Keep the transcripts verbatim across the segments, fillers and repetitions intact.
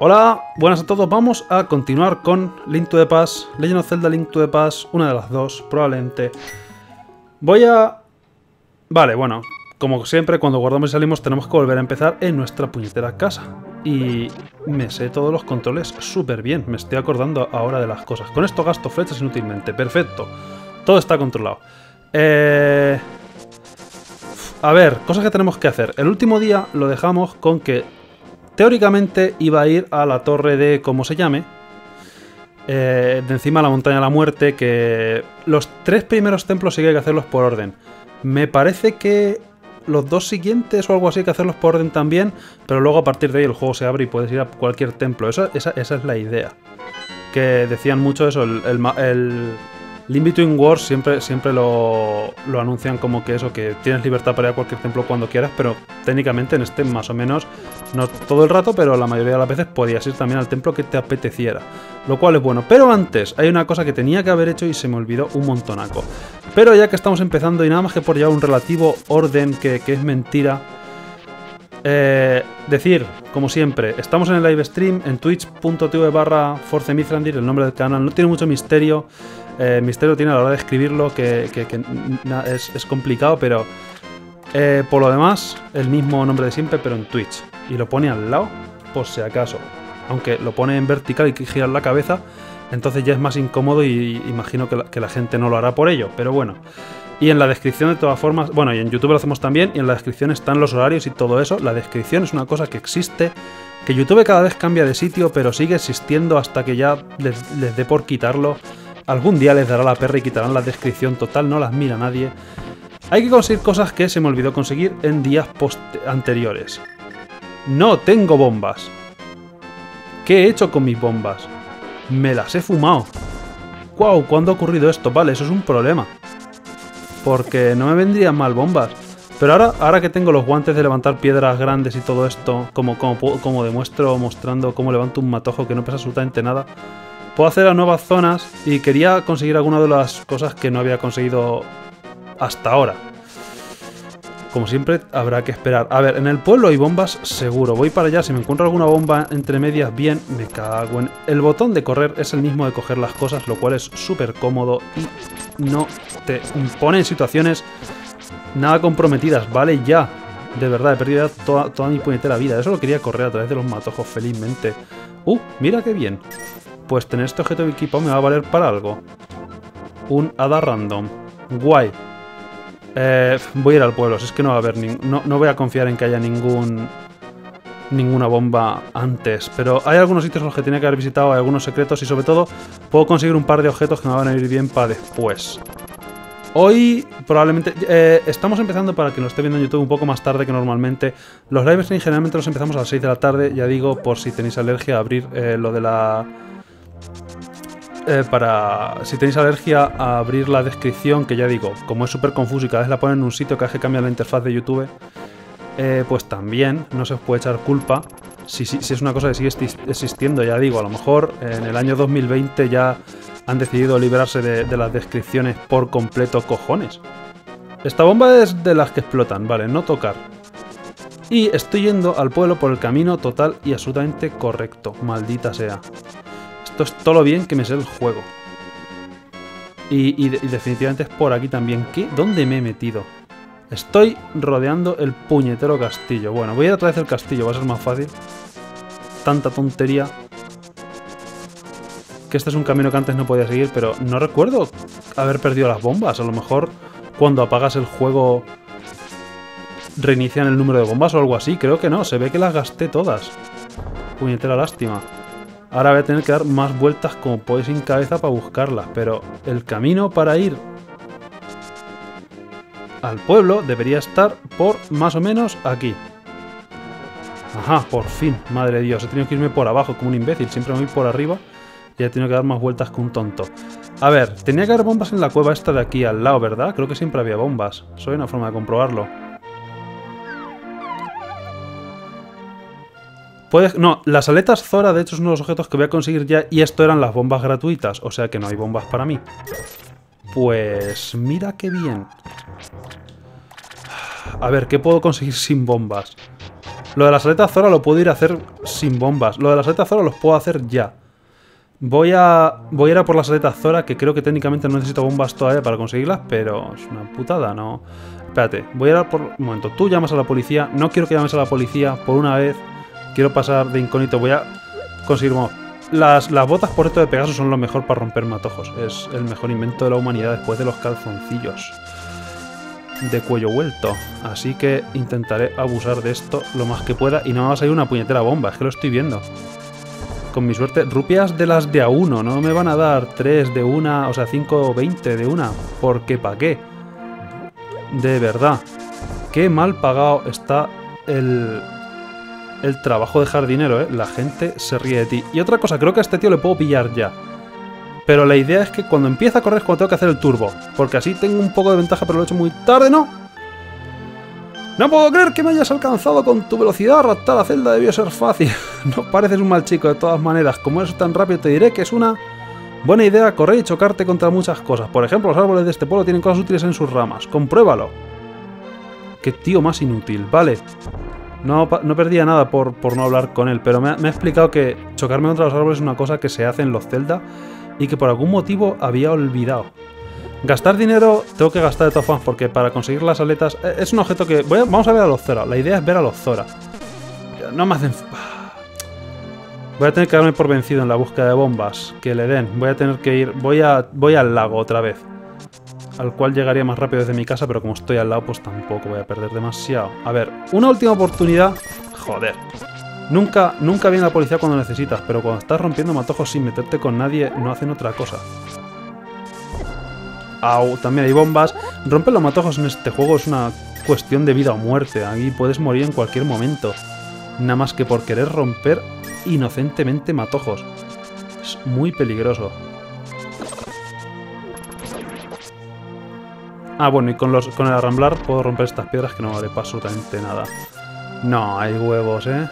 Hola, buenas a todos, vamos a continuar con Link to the Past, Legend of Zelda, Link to the Past, una de las dos, probablemente. Voy a... Vale, bueno, como siempre, cuando guardamos y salimos tenemos que volver a empezar en nuestra puñetera casa. Y me sé todos los controles súper bien, me estoy acordando ahora de las cosas. Con esto gasto flechas inútilmente, perfecto, todo está controlado. Eh... A ver, cosas que tenemos que hacer. El último día lo dejamos con que... Teóricamente iba a ir a la torre de, ¿cómo se llame? Eh, de encima la montaña de la muerte, que los tres primeros templos sí que hay que hacerlos por orden. Me parece que los dos siguientes o algo así hay que hacerlos por orden también, pero luego a partir de ahí el juego se abre y puedes ir a cualquier templo. Esa, esa, esa es la idea. Que decían mucho eso, el, el, el Link Between Worlds siempre, siempre lo, lo anuncian como que eso, que tienes libertad para ir a cualquier templo cuando quieras, pero técnicamente en este más o menos, no todo el rato, pero la mayoría de las veces podías ir también al templo que te apeteciera, lo cual es bueno. Pero antes, hay una cosa que tenía que haber hecho y se me olvidó un montonaco. Pero ya que estamos empezando y nada más que por llevar un relativo orden que, que es mentira, eh, decir, como siempre, estamos en el live stream en twitch punto tv barra forcemithrandir, el nombre del canal, no tiene mucho misterio. Eh, misterio tiene a la hora de escribirlo, que, que, que na, es, es complicado, pero eh, por lo demás, el mismo nombre de siempre, pero en Twitch. Y lo pone al lado, por si acaso. Aunque lo pone en vertical y hay que girar la cabeza, entonces ya es más incómodo y, y imagino que la, que la gente no lo hará por ello, pero bueno. Y en la descripción, de todas formas, bueno, y en YouTube lo hacemos también, y en la descripción están los horarios y todo eso. La descripción es una cosa que existe, que YouTube cada vez cambia de sitio, pero sigue existiendo hasta que ya les, les dé por quitarlo. Algún día les dará la perra y quitarán la descripción total, no las mira nadie. Hay que conseguir cosas que se me olvidó conseguir en días anteriores. No tengo bombas. ¿Qué he hecho con mis bombas? Me las he fumado. ¡Guau! ¿Cuándo ha ocurrido esto? Vale, eso es un problema. Porque no me vendrían mal bombas. Pero ahora, ahora que tengo los guantes de levantar piedras grandes y todo esto, como, como, como demuestro mostrando cómo levanto un matojo que no pesa absolutamente nada... Puedo hacer a nuevas zonas y quería conseguir alguna de las cosas que no había conseguido hasta ahora. Como siempre, habrá que esperar. A ver, en el pueblo hay bombas seguro. Voy para allá. Si me encuentro alguna bomba entre medias, bien, me cago en... El botón de correr es el mismo de coger las cosas, lo cual es súper cómodo y no te impone en situaciones nada comprometidas. Vale, ya. De verdad, he perdido ya toda, toda mi puñetera vida. Eso lo quería correr a través de los matojos, felizmente. ¡Uh! Mira qué bien. Pues tener este objeto de equipo me va a valer para algo. Un hada random. Guay. Eh, voy a ir al pueblo. Si es que no va a haber ni... no, no voy a confiar en que haya ningún... ninguna bomba antes. Pero hay algunos sitios en los que tenía que haber visitado. Hay algunos secretos. Y sobre todo, puedo conseguir un par de objetos que me van a ir bien para después. Hoy probablemente... Eh, estamos empezando, para que nos esté viendo en YouTube, un poco más tarde que normalmente. Los live streams generalmente los empezamos a las seis de la tarde. Ya digo, por si tenéis alergia a abrir eh, lo de la... Eh, para si tenéis alergia a abrir la descripción, que ya digo, como es súper confuso y cada vez la ponen en un sitio, cada vez que cambia la interfaz de YouTube, eh, pues también no se os puede echar culpa si, si, si es una cosa que sigue existiendo. Ya digo, a lo mejor eh, en el año dos mil veinte ya han decidido liberarse de, de las descripciones por completo, cojones. Esta bomba es de las que explotan, vale, no tocar. Y estoy yendo al pueblo por el camino total y absolutamente correcto, maldita sea. Esto es todo lo bien que me sé el juego. Y, y, y definitivamente es por aquí también. ¿Qué? ¿Dónde me he metido? Estoy rodeando el puñetero castillo. Bueno, voy a ir a través del castillo, va a ser más fácil. Tanta tontería. Que este es un camino que antes no podía seguir, pero no recuerdo haber perdido las bombas. A lo mejor cuando apagas el juego reinician el número de bombas o algo así. Creo que no, se ve que las gasté todas. Puñetera lástima. Ahora voy a tener que dar más vueltas como podéis sin cabeza para buscarlas, pero el camino para ir al pueblo debería estar por más o menos aquí. Ajá, por fin, madre de Dios, he tenido que irme por abajo como un imbécil, siempre me voy por arriba y he tenido que dar más vueltas que un tonto. A ver, tenía que haber bombas en la cueva esta de aquí al lado, ¿verdad? Creo que siempre había bombas, soy una forma de comprobarlo. Puedes, no, las aletas Zora de hecho son unos objetos que voy a conseguir ya, y esto eran las bombas gratuitas, o sea que no hay bombas para mí. Pues mira qué bien. A ver, ¿qué puedo conseguir sin bombas? Lo de las aletas Zora lo puedo ir a hacer sin bombas. Lo de las aletas Zora los puedo hacer ya. Voy a, voy a ir a por las aletas Zora, que creo que técnicamente no necesito bombas todavía para conseguirlas, pero es una putada, ¿no? Espérate, voy a ir a por... Un momento, tú llamas a la policía. No quiero que llames a la policía por una vez. Quiero pasar de incógnito. Voy a conseguir... Bueno, las, las botas por esto de Pegaso son lo mejor para romper matojos. Es el mejor invento de la humanidad después de los calzoncillos de cuello vuelto. Así que intentaré abusar de esto lo más que pueda. Y no me va a salir una puñetera bomba, es que lo estoy viendo. Con mi suerte, rupias de las de a uno. No me van a dar tres de una, o sea, cinco veinte de una. Porque pa' qué. De verdad. Qué mal pagado está el... el trabajo de jardinero, ¿eh? La gente se ríe de ti. Y otra cosa, creo que a este tío le puedo pillar ya. Pero la idea es que cuando empieza a correr es cuando tengo que hacer el turbo. Porque así tengo un poco de ventaja, pero lo he hecho muy tarde, ¿no? No puedo creer que me hayas alcanzado con tu velocidad. Raptar la celda debió ser fácil. No pareces un mal chico, de todas maneras. Como eres tan rápido, te diré que es una buena idea correr y chocarte contra muchas cosas. Por ejemplo, los árboles de este pueblo tienen cosas útiles en sus ramas. Compruébalo. Qué tío más inútil, vale. No, no perdía nada por, por no hablar con él, pero me ha, me ha explicado que chocarme contra los árboles es una cosa que se hace en los Zelda y que por algún motivo había olvidado. Gastar dinero, tengo que gastar de todas formas porque para conseguir las aletas... Es un objeto que... Voy a, vamos a ver a los Zora, la idea es ver a los Zora. No me hacen... Voy a tener que darme por vencido en la búsqueda de bombas que le den. Voy a tener que ir... Voy, a, voy al lago otra vez. Al cual llegaría más rápido desde mi casa, pero como estoy al lado, pues tampoco voy a perder demasiado. A ver, una última oportunidad. Joder. Nunca, nunca viene la policía cuando necesitas, pero cuando estás rompiendo matojos sin meterte con nadie, no hacen otra cosa. Au, también hay bombas. Romper los matojos en este juego es una cuestión de vida o muerte. Ahí puedes morir en cualquier momento. Nada más que por querer romper inocentemente matojos. Es muy peligroso. Ah, bueno, y con, los, con el arramblar puedo romper estas piedras que no vale para absolutamente nada. No, hay huevos, ¿eh?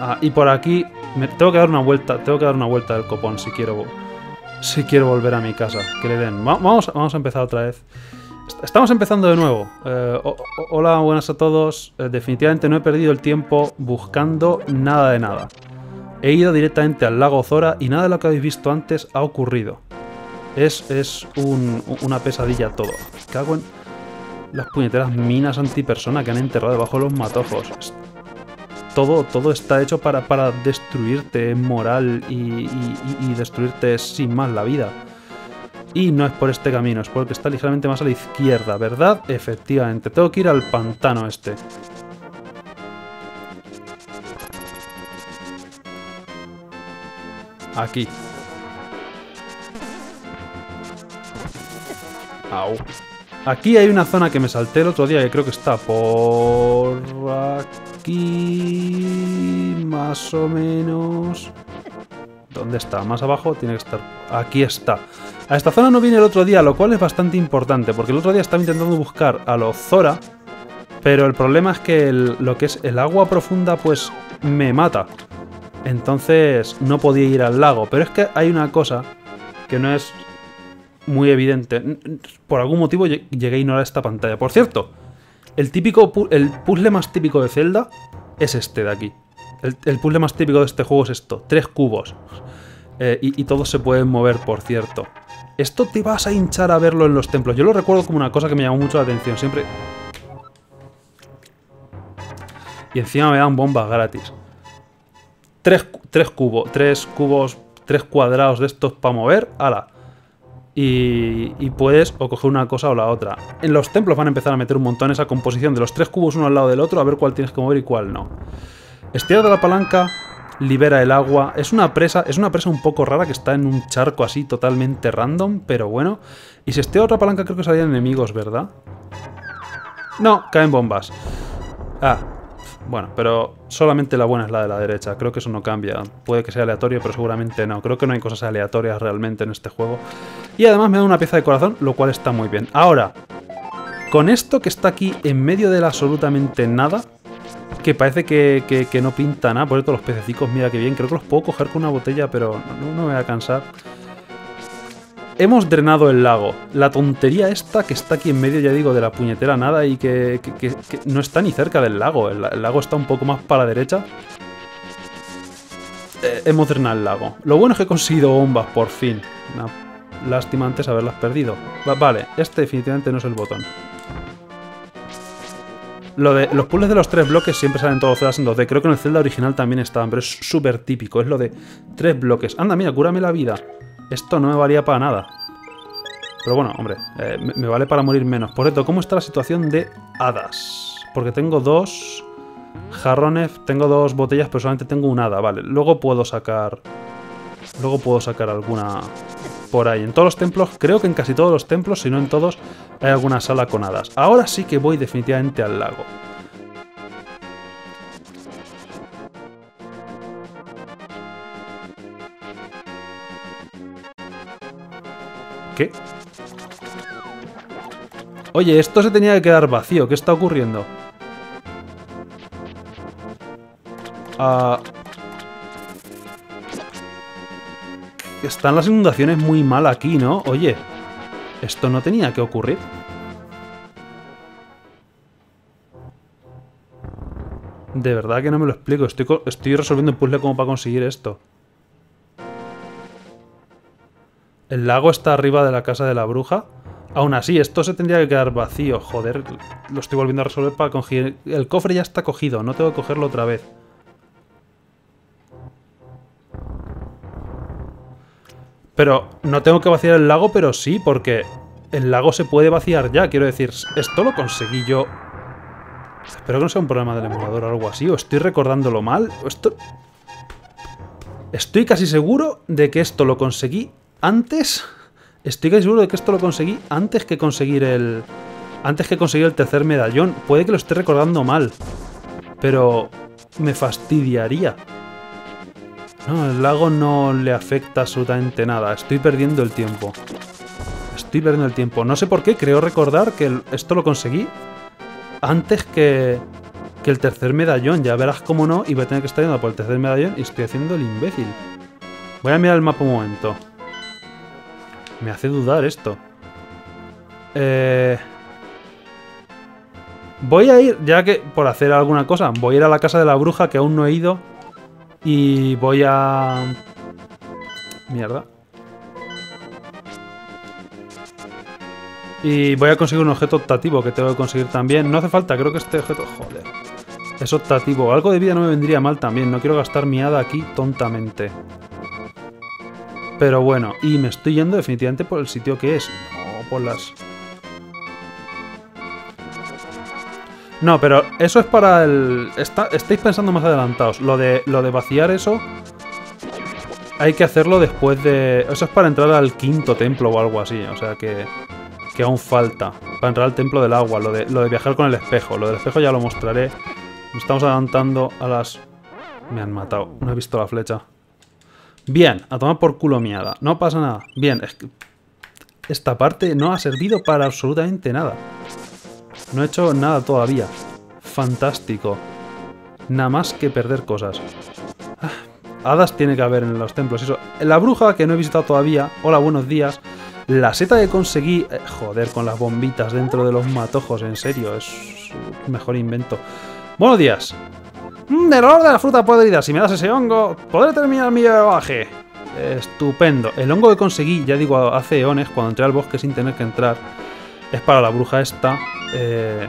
Ah, y por aquí... Me, tengo que dar una vuelta, tengo que dar una vuelta del copón si quiero... Si quiero volver a mi casa, que le den... Va, vamos, vamos a empezar otra vez. Estamos empezando de nuevo. Eh, o, o, hola, buenas a todos. Eh, definitivamente no he perdido el tiempo buscando nada de nada. He ido directamente al lago Zora y nada de lo que habéis visto antes ha ocurrido. Es, es un, una pesadilla todo. Cago en las puñeteras minas antipersona que han enterrado debajo de los matojos. Todo, todo está hecho para, para destruirte moral y, y, y destruirte sin más la vida. Y no es por este camino, es porque está ligeramente más a la izquierda, ¿verdad? Efectivamente, tengo que ir al pantano este. Aquí. Au. Aquí hay una zona que me salté el otro día que creo que está por aquí, más o menos. ¿Dónde está? Más abajo tiene que estar. Aquí está. A esta zona no vine el otro día, lo cual es bastante importante, porque el otro día estaba intentando buscar a los Zora, pero el problema es que el, lo que es el agua profunda pues me mata. Entonces no podía ir al lago, pero es que hay una cosa que no es... muy evidente. Por algún motivo llegué a ignorar esta pantalla. Por cierto, el típico pu el puzzle más típico de Zelda es este de aquí. El, el puzzle más típico de este juego es esto. Tres cubos. Eh, y, y todos se pueden mover, por cierto. Esto te vas a hinchar a verlo en los templos. Yo lo recuerdo como una cosa que me llamó mucho la atención. Siempre... Y encima me dan bombas gratis. Tres, tres cubos. Tres cubos... Tres cuadrados de estos para mover. ¡Hala! Y, y puedes o coger una cosa o la otra. En los templos van a empezar a meter un montón esa composición de los tres cubos uno al lado del otro, a ver cuál tienes que mover y cuál no. Estirar de la palanca libera el agua. Es una presa, es una presa un poco rara que está en un charco así totalmente random, pero bueno. Y si estiro otra palanca creo que salían enemigos, ¿verdad? No, caen bombas. Ah, bueno, pero solamente la buena es la de la derecha. Creo que eso no cambia. Puede que sea aleatorio, pero seguramente no. Creo que no hay cosas aleatorias realmente en este juego. Y además me da una pieza de corazón, lo cual está muy bien. Ahora, con esto que está aquí en medio del absolutamente nada, que parece que, que, que no pinta nada. Por cierto, los pececicos, mira que bien. Creo que los puedo coger con una botella, pero no, no me voy a cansar. Hemos drenado el lago. La tontería esta que está aquí en medio, ya digo, de la puñetera nada y que, que, que, que no está ni cerca del lago. El, el lago está un poco más para la derecha. Eh, hemos drenado el lago. Lo bueno es que he conseguido bombas, por fin. Una lástima antes haberlas perdido. Va, vale, este definitivamente no es el botón. Lo de los puzzles de los tres bloques siempre salen todos Zeldas en dos D. Creo que en el Zelda original también estaban, pero es súper típico. Es lo de tres bloques. Anda, mira, cúrame la vida. Esto no me valía para nada. Pero bueno, hombre, eh, me, me vale para morir menos. Por cierto, ¿cómo está la situación de hadas? Porque tengo dos jarrones, tengo dos botellas, pero solamente tengo un hada. Vale, luego puedo sacar... Luego puedo sacar alguna... Por ahí, en todos los templos, creo que en casi todos los templos, si no en todos, hay alguna sala con hadas. Ahora sí que voy definitivamente al lago. ¿Qué? Oye, esto se tenía que quedar vacío. ¿Qué está ocurriendo? Ah... Uh... Están las inundaciones muy mal aquí, ¿no? Oye, esto no tenía que ocurrir. De verdad que no me lo explico. Estoy, estoy resolviendo el puzzle como para conseguir esto. El lago está arriba de la casa de la bruja. Aún así, esto se tendría que quedar vacío. Joder, lo estoy volviendo a resolver para conseguir... El cofre ya está cogido, no tengo que cogerlo otra vez. Pero no tengo que vaciar el lago, pero sí, porque el lago se puede vaciar ya. Quiero decir, esto lo conseguí yo. Espero que no sea un problema del emulador o algo así. O estoy recordándolo mal. O esto... Estoy casi seguro de que esto lo conseguí antes. Estoy casi seguro de que esto lo conseguí antes que conseguir el... Antes que conseguir el tercer medallón. Puede que lo esté recordando mal. Pero me fastidiaría. No, el lago no le afecta absolutamente nada. Estoy perdiendo el tiempo. Estoy perdiendo el tiempo. No sé por qué, creo recordar que esto lo conseguí antes que, que el tercer medallón. Ya verás cómo no, y voy a tener que estar yendo por el tercer medallón y estoy haciendo el imbécil. Voy a mirar el mapa un momento. Me hace dudar esto. Eh... Voy a ir, ya que por hacer alguna cosa, voy a ir a la casa de la bruja que aún no he ido. Y voy a... Mierda. Y voy a conseguir un objeto optativo que tengo que conseguir también. No hace falta, creo que este objeto... Joder. Es optativo. Algo de vida no me vendría mal también. No quiero gastar mi hada aquí tontamente. Pero bueno. Y me estoy yendo definitivamente por el sitio que es. No, por las... No, pero eso es para el... Está... Estáis pensando más adelantados. Lo de... lo de vaciar eso... Hay que hacerlo después de... Eso es para entrar al quinto templo o algo así. O sea que... Que aún falta. Para entrar al templo del agua. Lo de, lo de viajar con el espejo. Lo del espejo ya lo mostraré. Nos estamos adelantando a las... Me han matado. No he visto la flecha. Bien. A tomar por culo miada. No pasa nada. Bien. Es que... Esta parte no ha servido para absolutamente nada. No he hecho nada todavía. Fantástico. Nada más que perder cosas. Ah, hadas tiene que haber en los templos. Eso. La bruja que no he visitado todavía. Hola, buenos días. La seta que conseguí... Eh, joder, con las bombitas dentro de los matojos. En serio, es el mejor invento. Buenos días. Mm, el olor de la fruta podrida. Si me das ese hongo, podré terminar mi viaje. Estupendo. El hongo que conseguí, ya digo, hace eones, cuando entré al bosque sin tener que entrar. Es para la bruja esta. Eh,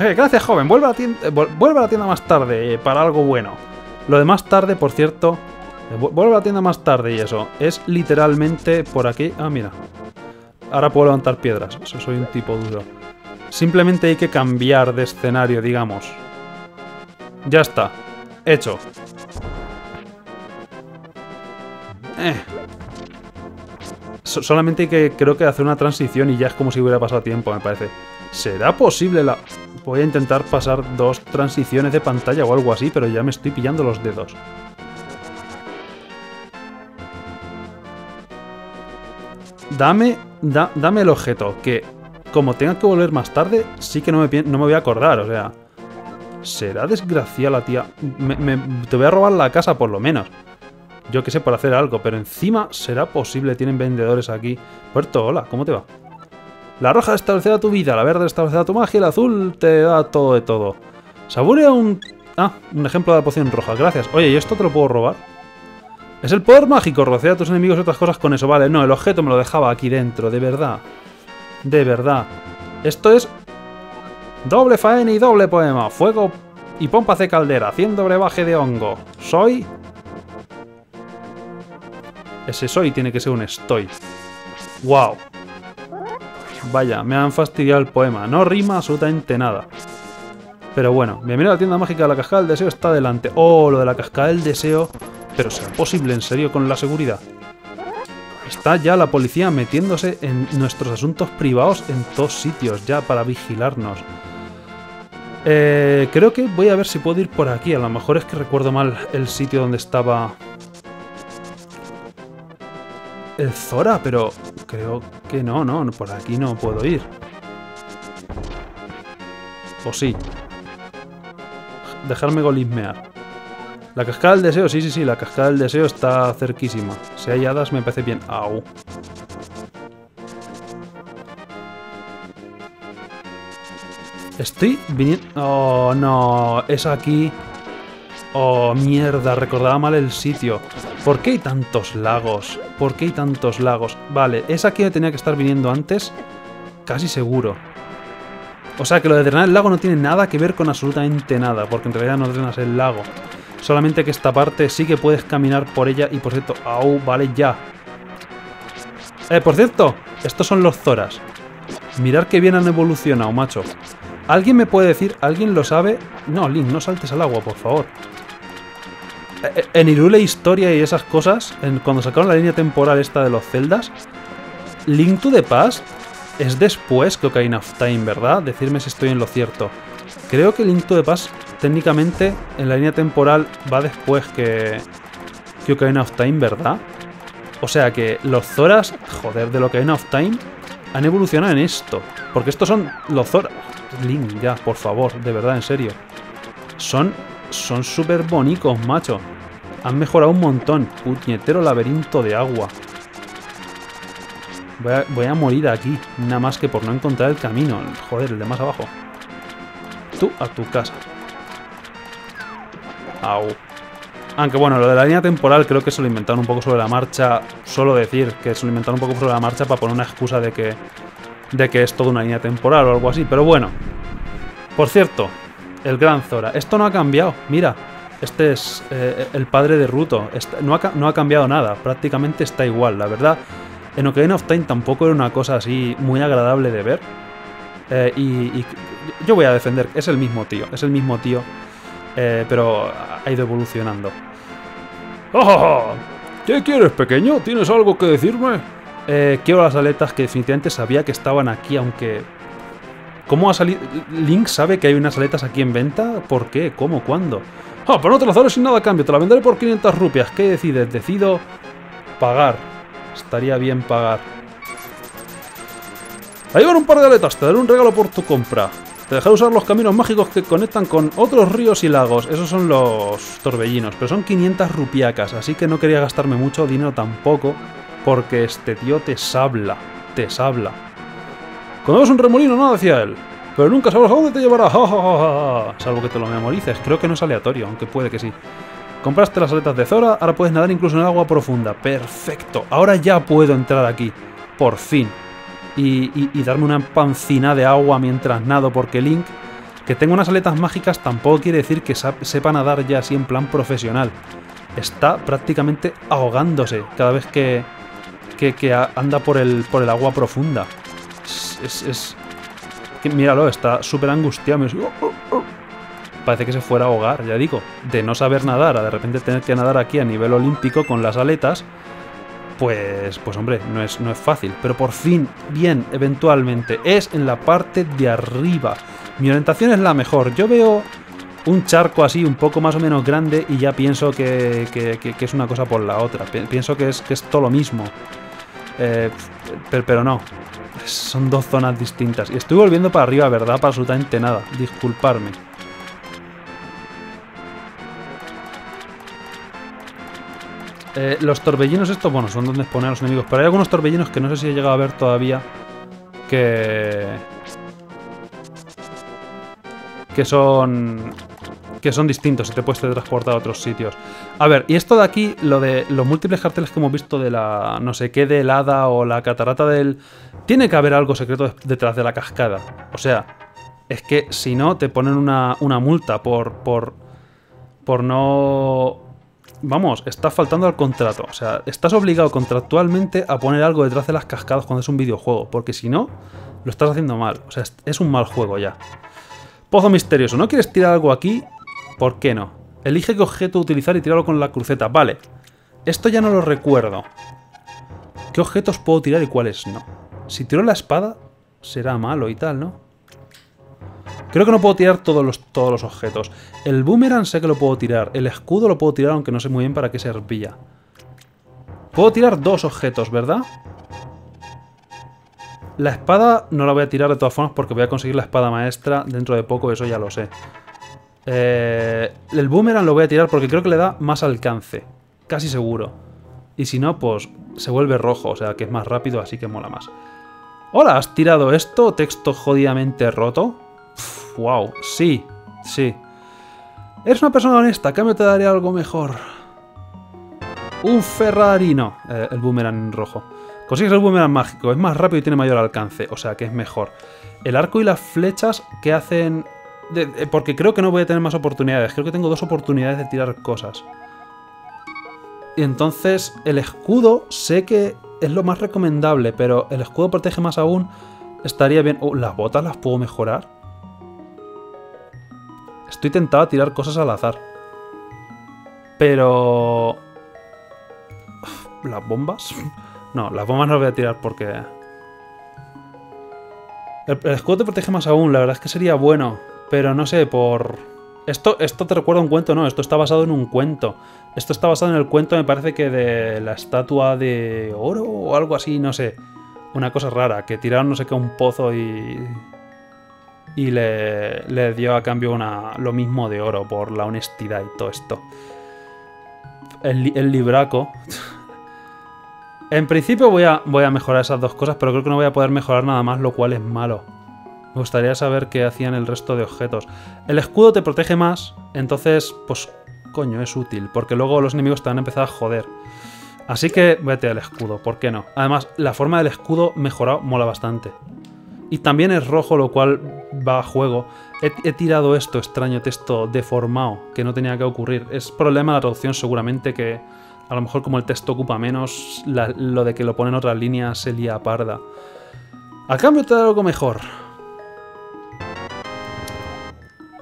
eh, gracias, joven. Vuelve a, la tienda, eh, vuelve a la tienda más tarde eh, para algo bueno. Lo de más tarde, por cierto, eh, vuelve a la tienda más tarde y eso. Es literalmente por aquí. Ah, mira. Ahora puedo levantar piedras. Eso, soy un tipo duro. Simplemente hay que cambiar de escenario, digamos. Ya está. Hecho. Eh. So- solamente hay que, creo que, hacer una transición y ya es como si hubiera pasado tiempo, me parece. ¿Será posible la...? Voy a intentar pasar dos transiciones de pantalla o algo así, pero ya me estoy pillando los dedos. Dame, da, dame el objeto, que como tenga que volver más tarde, sí que no me, no me voy a acordar, o sea... ¿Será desgraciada la tía? Me, me, te voy a robar la casa por lo menos. yo que sé, por hacer algo, pero encima será posible. Tienen vendedores aquí. Puerto, hola, ¿cómo te va? La roja establecerá tu vida, la verde establecerá tu magia, el azul te da todo de todo. Saborea un... Ah, un ejemplo de la poción roja, gracias. Oye, ¿y esto te lo puedo robar? Es el poder mágico, rocea a tus enemigos y otras cosas con eso. Vale, no, el objeto me lo dejaba aquí dentro, de verdad. De verdad. Esto es... Doble faena y doble poema. Fuego y pompa hace caldera, haciendo brebaje de hongo. Soy... Ese soy tiene que ser un estoy. Wow. Vaya, me han fastidiado el poema. No rima absolutamente nada. Pero bueno, bienvenido a la tienda mágica de la cascada del deseo, está delante. Oh, lo de la cascada del deseo. Pero ¿será posible, en serio, con la seguridad? Está ya la policía metiéndose en nuestros asuntos privados en todos sitios ya para vigilarnos. Eh, creo que voy a ver si puedo ir por aquí. A lo mejor es que recuerdo mal el sitio donde estaba... El Zora, pero creo que no, no, por aquí no puedo ir. O sí. Dejarme golismear. La cascada del deseo, sí, sí, sí, la cascada del deseo está cerquísima. Si hay hadas me parece bien. Au. Estoy viniendo... Oh, no, es aquí. Oh, mierda, recordaba mal el sitio. ¿Por qué hay tantos lagos? ¿Por qué hay tantos lagos? Vale, es aquí que tenía que estar viniendo antes. Casi seguro. O sea que lo de drenar el lago no tiene nada que ver con absolutamente nada, porque en realidad no drenas el lago. Solamente que esta parte sí que puedes caminar por ella. Y por cierto... ¡Au! Vale, ya. Eh, por cierto. Estos son los Zoras. Mirad que bien han evolucionado, macho. ¿Alguien me puede decir? ¿Alguien lo sabe? No, Link, no saltes al agua, por favor. Eh, en Hyrule Historia y esas cosas, en, cuando sacaron la línea temporal esta de los Zeldas, Link to the Past es después que Ocarina of Time, ¿verdad? Decidme si estoy en lo cierto. Creo que Link to the Past... Técnicamente, en la línea temporal va después que, que Ocarina of Time, ¿verdad? O sea que los Zoras, joder, de Ocarina of Time, han evolucionado en esto. Porque estos son los Zoras. Link, ya, por favor, de verdad, en serio. Son son súper bonicos, macho. Han mejorado un montón. Puñetero laberinto de agua. Voy a, voy a morir aquí, nada más que por no encontrar el camino. Joder, el de más abajo. Tú a tu casa. Au. Aunque bueno, lo de la línea temporal creo que se lo inventaron un poco sobre la marcha. Solo decir que se lo inventaron un poco sobre la marcha para poner una excusa de que de que es toda una línea temporal o algo así. Pero bueno. Por cierto, el gran Zora. Esto no ha cambiado. Mira, este es eh, el padre de Ruto. Este, no, ha, no ha cambiado nada. Prácticamente está igual. La verdad, en Ocarina of Time tampoco era una cosa así muy agradable de ver. Eh, y, y yo voy a defender. Es el mismo tío. Es el mismo tío. Eh, pero ha ido evolucionando. ¡Oh! ¿Qué quieres, pequeño? ¿Tienes algo que decirme? Eh, quiero las aletas que definitivamente sabía que estaban aquí, aunque... ¿Cómo ha salido? ¿Link sabe que hay unas aletas aquí en venta? ¿Por qué? ¿Cómo? ¿Cuándo? ¡Ah, pero no te las daré sin nada a cambio! Te las venderé por quinientas rupias. ¿Qué decides? Decido... pagar. Estaría bien pagar. Ahí van un par de aletas. Te daré un regalo por tu compra. Te dejaré usar los caminos mágicos que conectan con otros ríos y lagos. Esos son los torbellinos. Pero son quinientas rupiacas. Así que no quería gastarme mucho dinero tampoco. Porque este tío te sabla. Te sabla. Cuando ves un remolino, nada hacia él. Pero nunca sabrás a dónde te llevará. Ja, ja, ja, ja. Salvo que te lo memorices. Creo que no es aleatorio. Aunque puede que sí. Compraste las aletas de Zora. Ahora puedes nadar incluso en el agua profunda. Perfecto. Ahora ya puedo entrar aquí. Por fin. Y, y, y darme una pancina de agua mientras nado, porque Link, que tenga unas aletas mágicas, tampoco quiere decir que sepa nadar ya así en plan profesional. Está prácticamente ahogándose cada vez que, que, que anda por el, por el agua profunda. Es... es, es... Que, míralo, está súper angustiado. Parece que se fuera a ahogar, ya digo. De no saber nadar, a de repente tener que nadar aquí a nivel olímpico con las aletas... Pues, pues hombre, no es, no es fácil. Pero por fin, bien, eventualmente. Es en la parte de arriba. Mi orientación es la mejor. Yo veo un charco así, un poco más o menos grande, y ya pienso que, que, que, que es una cosa por la otra. Pienso que es, que es todo lo mismo. Eh, pero, pero no. Son dos zonas distintas. Y estoy volviendo para arriba, ¿verdad? Para absolutamente nada. Disculparme. Eh, los torbellinos estos, bueno, son donde exponer a los enemigos. Pero hay algunos torbellinos que no sé si he llegado a ver todavía. Que... Que son... Que son distintos y te puedes teletransportar a otros sitios. A ver, y esto de aquí, lo de los múltiples carteles que hemos visto de la... No sé qué, del hada o la catarata del... Tiene que haber algo secreto detrás de la cascada. O sea, es que si no, te ponen una, una multa por... Por... Por no... Vamos, estás faltando al contrato. O sea, estás obligado contractualmente a poner algo detrás de las cascadas cuando es un videojuego. Porque si no, lo estás haciendo mal. O sea, es un mal juego ya. Pozo misterioso. ¿No quieres tirar algo aquí? ¿Por qué no? Elige qué objeto utilizar y tirarlo con la cruceta. Vale. Esto ya no lo recuerdo. ¿Qué objetos puedo tirar y cuáles no? Si tiro la espada, será malo y tal, ¿no? Creo que no puedo tirar todos los, todos los objetos. El boomerang sé que lo puedo tirar. El escudo lo puedo tirar, aunque no sé muy bien para qué servía. Puedo tirar dos objetos, ¿verdad? La espada no la voy a tirar de todas formas porque voy a conseguir la espada maestra dentro de poco, eso ya lo sé. Eh, el boomerang lo voy a tirar porque creo que le da más alcance. Casi seguro. Y si no, pues se vuelve rojo, o sea que es más rápido, así que mola más. Hola, ¿has tirado esto? Texto jodidamente roto. Wow, sí, sí. Eres una persona honesta, a cambio te daré algo mejor. Un Ferrari, no. Eh, el boomerang rojo. Consigues el boomerang mágico, es más rápido y tiene mayor alcance, o sea que es mejor. El arco y las flechas que hacen... De, de, porque creo que no voy a tener más oportunidades, creo que tengo dos oportunidades de tirar cosas. Y entonces el escudo sé que es lo más recomendable, pero el escudo protege más aún, estaría bien... Oh, ¿las botas las puedo mejorar? Estoy tentado a tirar cosas al azar. Pero... ¿Las bombas? No, las bombas no las voy a tirar porque... El, el escudo te protege más aún, la verdad es que sería bueno. Pero no sé, por... Esto, esto te recuerda un cuento, no, esto está basado en un cuento. Esto está basado en el cuento, me parece que de la estatua de oro o algo así, no sé. Una cosa rara, que tiraron no sé qué a un pozo y... Y le, le dio a cambio una, lo mismo de oro por la honestidad y todo esto. El, el libraco. En principio voy a, voy a mejorar esas dos cosas, pero creo que no voy a poder mejorar nada más, lo cual es malo. Me gustaría saber qué hacían el resto de objetos. El escudo te protege más, entonces, pues, coño, es útil. Porque luego los enemigos te van a empezar a joder. Así que vete al escudo, ¿por qué no? Además, la forma del escudo mejorado mola bastante. Y también es rojo, lo cual va a juego. He, he tirado esto, extraño texto deformado, que no tenía que ocurrir. Es problema de la traducción seguramente, que a lo mejor como el texto ocupa menos, la, lo de que lo ponen otras líneas se lía parda. A cambio te da algo mejor.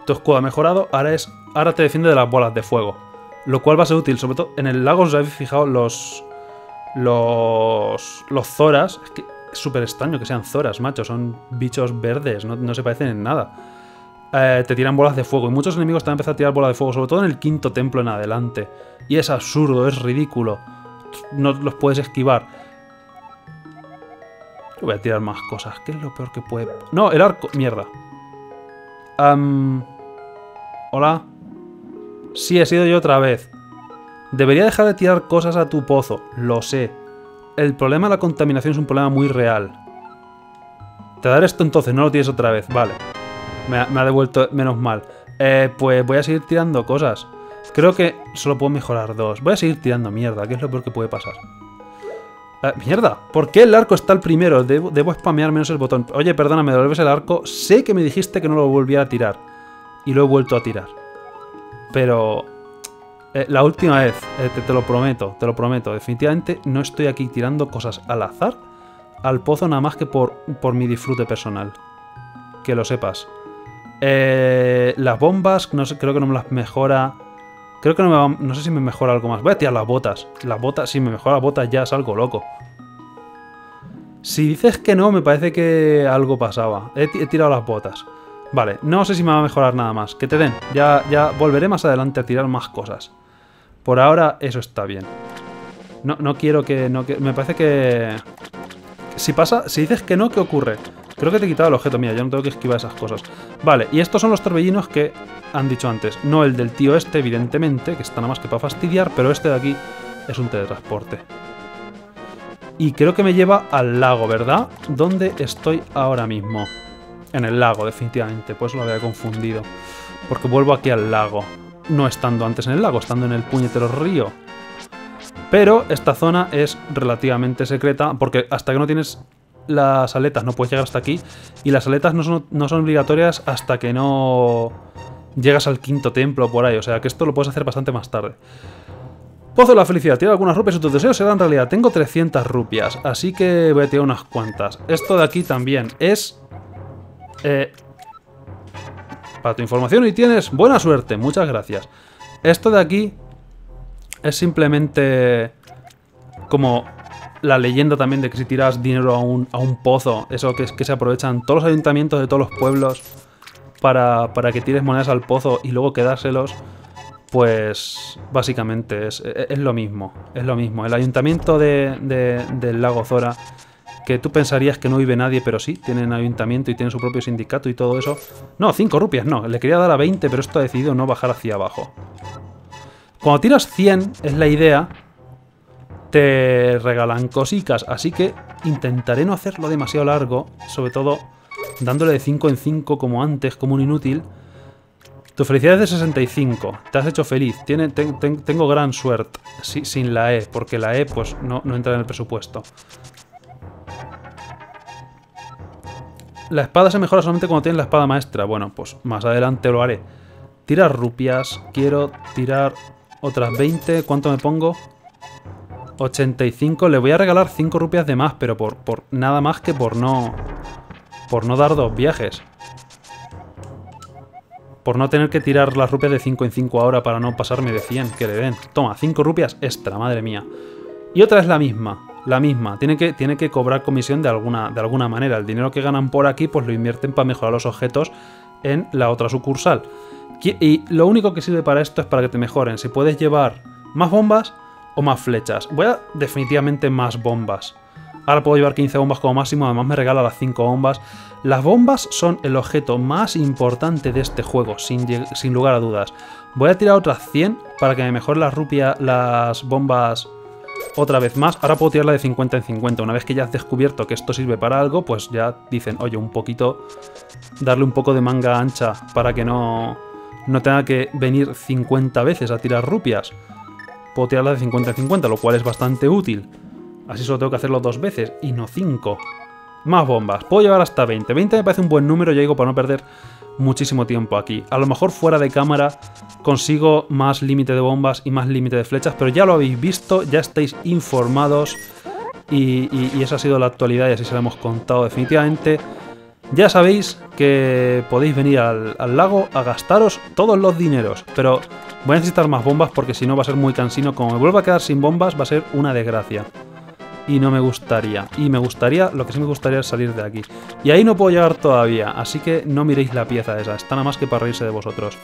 Tu escudo ha mejorado, ahora, es, ahora te defiende de las bolas de fuego. Lo cual va a ser útil, sobre todo en el lago, os habéis fijado, los... Los... Los Zoras... Es que, súper extraño que sean zoras, macho. Son bichos verdes, no, no se parecen en nada. Eh, te tiran bolas de fuego. Y muchos enemigos te han empezado a tirar bolas de fuego, sobre todo en el quinto templo en adelante. Y es absurdo, es ridículo. No los puedes esquivar. Yo voy a tirar más cosas. ¿Qué es lo peor que puede...? No, el arco... Mierda. Um... Hola. Sí, he sido yo otra vez. Debería dejar de tirar cosas a tu pozo. Lo sé. El problema de la contaminación es un problema muy real. Te daré esto entonces, no lo tienes otra vez. Vale. Me ha, me ha devuelto, menos mal. Eh, pues voy a seguir tirando cosas. Creo que solo puedo mejorar dos. Voy a seguir tirando mierda, que es lo peor que puede pasar. Eh, ¡Mierda! ¿Por qué el arco está el primero? Debo, debo spamear menos el botón. Oye, perdona, ¿me devuelves el arco? Sé que me dijiste que no lo volviera a tirar. Y lo he vuelto a tirar. Pero... Eh, la última vez, eh, te, te lo prometo, te lo prometo. Definitivamente no estoy aquí tirando cosas al azar al pozo nada más que por, por mi disfrute personal. Que lo sepas. Eh, las bombas, no sé, creo que no me las mejora. Creo que no me va, no sé si me mejora algo más. Voy a tirar las botas. Las botas, si me mejora las botas ya es algo loco. Si dices que no, me parece que algo pasaba. He, he tirado las botas. Vale, no sé si me va a mejorar nada más. Que te den. Ya, ya volveré más adelante a tirar más cosas. Por ahora, eso está bien. No, no quiero que, no que... Me parece que... Si pasa... Si dices que no, ¿qué ocurre? Creo que te he quitado el objeto. Mira, yo no tengo que esquivar esas cosas. Vale, y estos son los torbellinos que han dicho antes. No el del tío este, evidentemente, que está nada más que para fastidiar, pero este de aquí Es un teletransporte. Y creo que me lleva al lago, ¿verdad? ¿Dónde estoy ahora mismo? En el lago, definitivamente. Por eso lo había confundido. Porque vuelvo aquí al lago. No estando antes en el lago, estando en el puñetero río. Pero esta zona es relativamente secreta, porque hasta que no tienes las aletas no puedes llegar hasta aquí. Y las aletas no son, no son obligatorias hasta que no llegas al quinto templo o por ahí. O sea que esto lo puedes hacer bastante más tarde. Pozo de la felicidad. Tira algunas rupias y tus deseos serán realidad. Tengo trescientas rupias, así que voy a tirar unas cuantas. Esto de aquí también es... Eh, para tu información y tienes buena suerte. Muchas gracias. Esto de aquí es simplemente como la leyenda también de que si tiras dinero a un, a un pozo, eso que, que se aprovechan todos los ayuntamientos de todos los pueblos para, para que tires monedas al pozo y luego quedárselos, pues básicamente es, es, es lo mismo. Es lo mismo. El ayuntamiento de, de, del lago Zora, que tú pensarías que no vive nadie, pero sí, tienen ayuntamiento y tienen su propio sindicato y todo eso. No, cinco rupias no, le quería dar a veinte, pero esto ha decidido no bajar hacia abajo. Cuando tiras cien, es la idea, te regalan cositas, así que intentaré no hacerlo demasiado largo, sobre todo dándole de cinco en cinco como antes, como un inútil. Tu felicidad es de sesenta y cinco, te has hecho feliz, tiene, ten, ten, tengo gran suerte, sí, sin la E, porque la E pues no, no entra en el presupuesto. La espada se mejora solamente cuando tienes la espada maestra. Bueno, pues más adelante lo haré. Tirar rupias. Quiero tirar otras veinte. ¿Cuánto me pongo? ochenta y cinco. Le voy a regalar cinco rupias de más, pero por, por nada más que por no... Por no dar dos viajes. Por no tener que tirar las rupias de cinco en cinco ahora para no pasarme de cien que le den. Toma, cinco rupias extra, madre mía. Y otra es la misma. La misma, tiene que, tiene que cobrar comisión de alguna, de alguna manera. El dinero que ganan por aquí, pues lo invierten para mejorar los objetos en la otra sucursal. Y lo único que sirve para esto es para que te mejoren. Si puedes llevar más bombas o más flechas. Voy a definitivamente más bombas. Ahora puedo llevar quince bombas como máximo, además me regala las cinco bombas. Las bombas son el objeto más importante de este juego, sin, sin lugar a dudas. Voy a tirar otras cien para que me mejoren las rupias, las bombas... Otra vez más, ahora puedo tirarla de cincuenta en cincuenta. Una vez que ya has descubierto que esto sirve para algo, pues ya dicen, oye, un poquito, darle un poco de manga ancha para que no, no tenga que venir cincuenta veces a tirar rupias. Puedo tirarla de cincuenta en cincuenta, lo cual es bastante útil. Así solo tengo que hacerlo dos veces y no cinco. Más bombas, puedo llevar hasta veinte. veinte me parece un buen número, ya digo, para no perder muchísimo tiempo aquí. A lo mejor fuera de cámara consigo más límite de bombas y más límite de flechas, pero ya lo habéis visto, ya estáis informados y, y, y esa ha sido la actualidad y así se la hemos contado definitivamente. Ya sabéis que podéis venir al, al lago a gastaros todos los dineros, pero voy a necesitar más bombas porque si no va a ser muy cansino. Como me vuelva a quedar sin bombas va a ser una desgracia. Y no me gustaría. Y me gustaría, lo que sí me gustaría es salir de aquí. Y ahí no puedo llegar todavía, así que no miréis la pieza esa. Está nada más que para reírse de vosotros.